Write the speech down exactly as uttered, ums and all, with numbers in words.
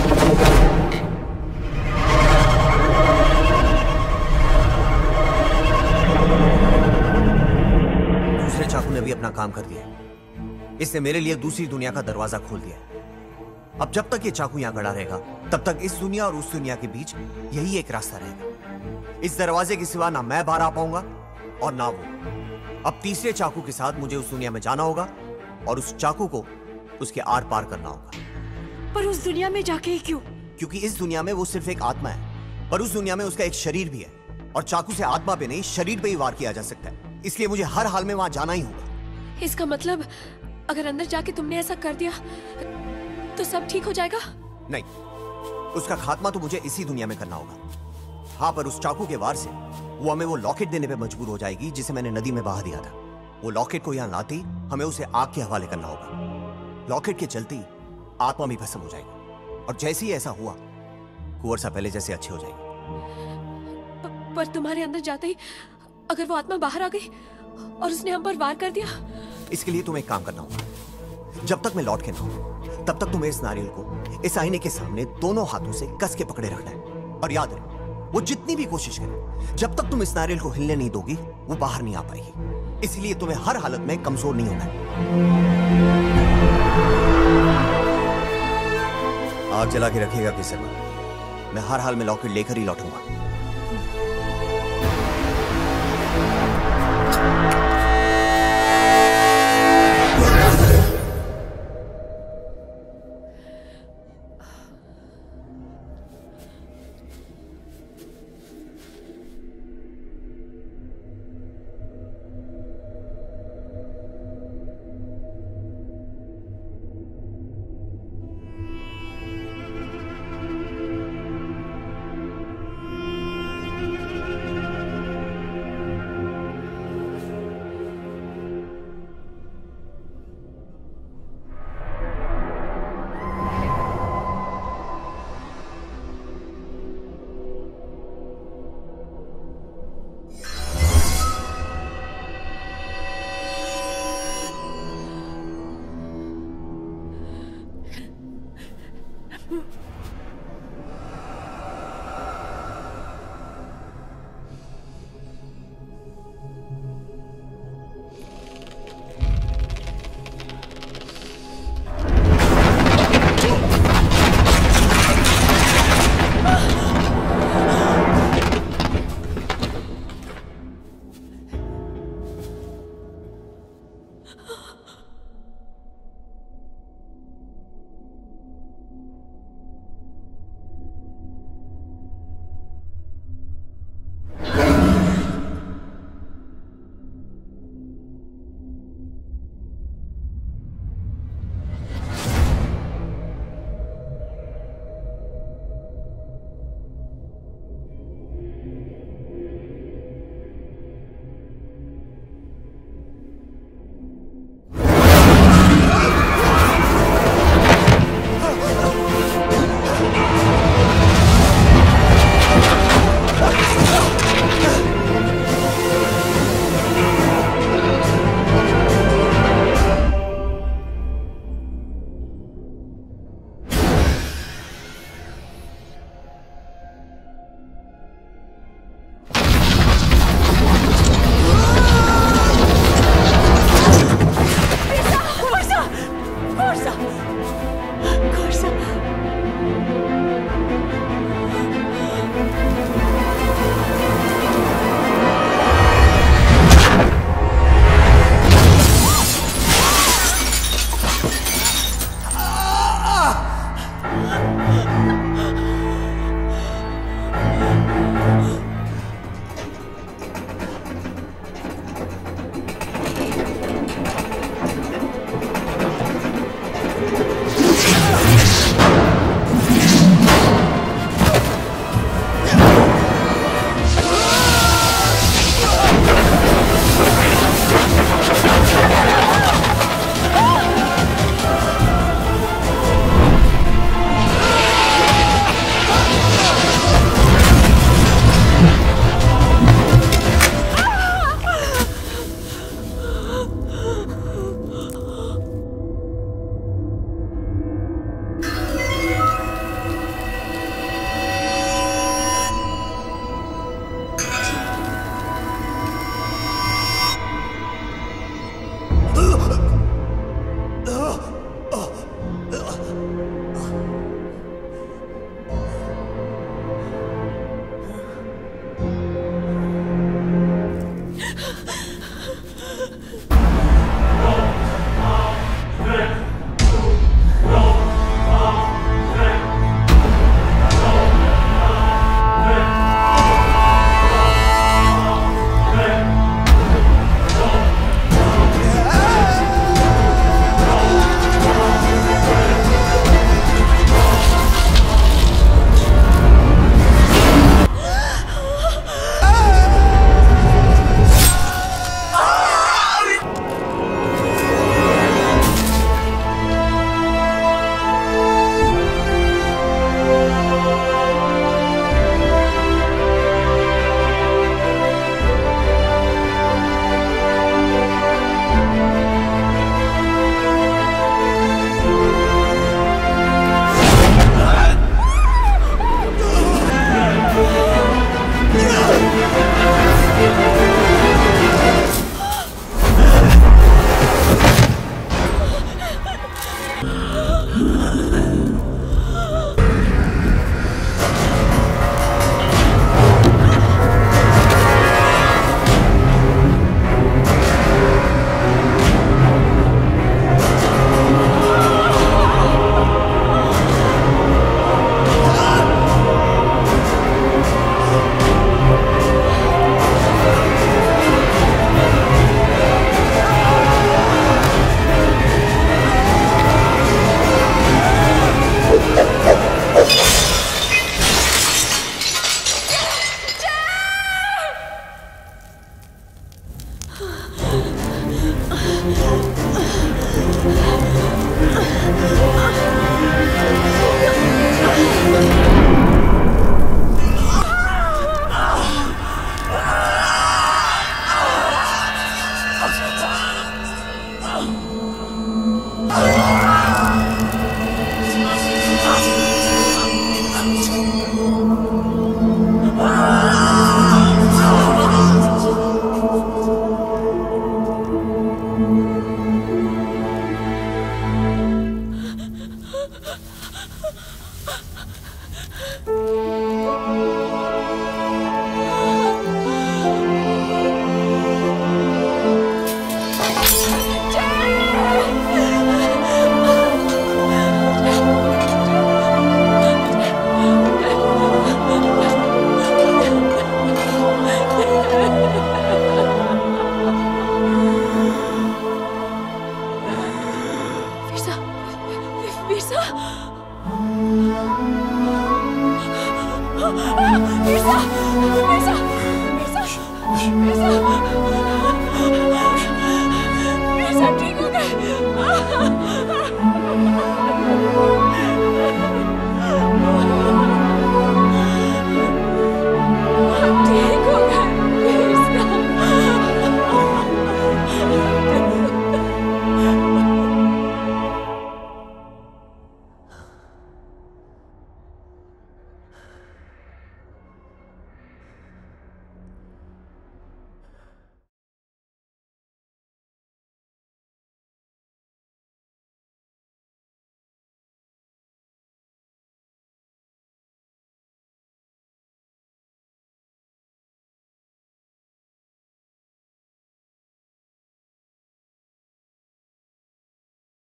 दूसरे चाकू ने भी अपना काम कर दिया। इसने मेरे लिए दूसरी दुनिया का दरवाजा खोल दिया। अब जब तक ये चाकू यहां गड़ा रहेगा, तब तक इस दुनिया और उस दुनिया के बीच यही एक रास्ता रहेगा। इस दरवाजे के सिवा ना मैं बाहर आ पाऊंगा और ना वो। अब तीसरे चाकू के साथ मुझे उस दुनिया में जाना होगा और उस चाकू को उसके आर पार करना होगा। पर उस दुनिया में जाके ही क्यों? क्योंकि इस दुनिया में वो सिर्फ एक आत्मा है, पर उस दुनिया में उसका एक शरीर भी है, और चाकू से आत्मा पे नहीं शरीर पे ही वार किया जा सकता है। इसलिए मुझे हर हाल में वहां जाना ही होगा। इसका मतलब अगर अंदर जाके तुमने ऐसा कर दिया तो सब ठीक हो जाएगा? नहीं, उसका खात्मा तो मुझे इसी दुनिया में करना होगा। हाँ, पर उस चाकू के वार से वो हमें वो लॉकेट देने पे मजबूर हो जाएगी जिसे मैंने नदी में बहा दिया था। वो लॉकेट को यहाँ लाते हमें उसे आग के हवाले करना होगा। लॉकेट के चलते आत्मा भी भस्म हो जाएगी, और जैसे ही ऐसा हुआ कुंवर साहब पहले जैसे अच्छे हो जाएंगे। पर तुम्हारे अंदर जाते ही अगर वो आत्मा बाहर आ गई और उसने हम पर वार कर दिया? इसके लिए तुम्हें एक काम करना होगा। जब तक मैं लौट के ना हूं, तब तक तुम्हें इस नारियल को इस आईने के सामने दोनों हाथों से कस के पकड़े रखना है। और याद रहे, वो जितनी भी कोशिश करे, जब तक तुम इस नारियल को हिलने नहीं दोगी, वो बाहर नहीं आ पाएगी। इसलिए तुम्हें हर हालत में कमजोर नहीं होना है। आग जला के रखेगा किसे पर? मैं हर हाल में लॉकेट लेकर ही लौटूंगा।